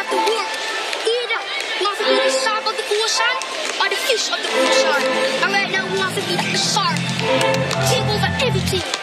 that the work either wants to eat the shark of the ocean or the fish of the ocean. And right now we want to eat the shark. Tables are everything.